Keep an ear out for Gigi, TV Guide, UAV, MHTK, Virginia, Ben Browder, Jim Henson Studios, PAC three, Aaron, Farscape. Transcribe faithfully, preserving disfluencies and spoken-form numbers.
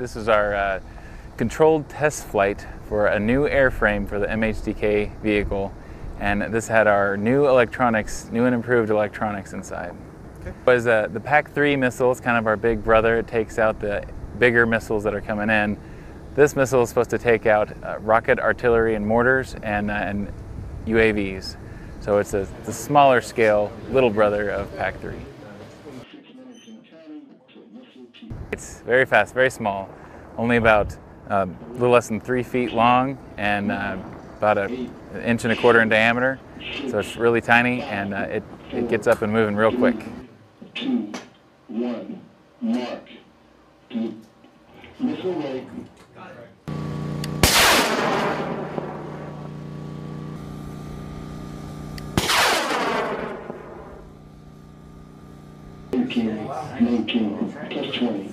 This is our uh, controlled test flight for a new airframe for the M H T K vehicle, and this had our new electronics, new and improved electronics inside. Okay. It was uh, the PAC three missile. It's kind of our big brother. It takes out the bigger missiles that are coming in. This missile is supposed to take out uh, rocket, artillery, and mortars, and, uh, and U A Vs. So it's a, the smaller scale, little brother of PAC three. It's very fast, very small, only about uh, a little less than three feet long and uh, about a, an inch and a quarter in diameter. So it's really tiny, and uh, it, it gets up and moving real quick. Two, one, mark. Missile ready. Got it. nineteen, plus twenty.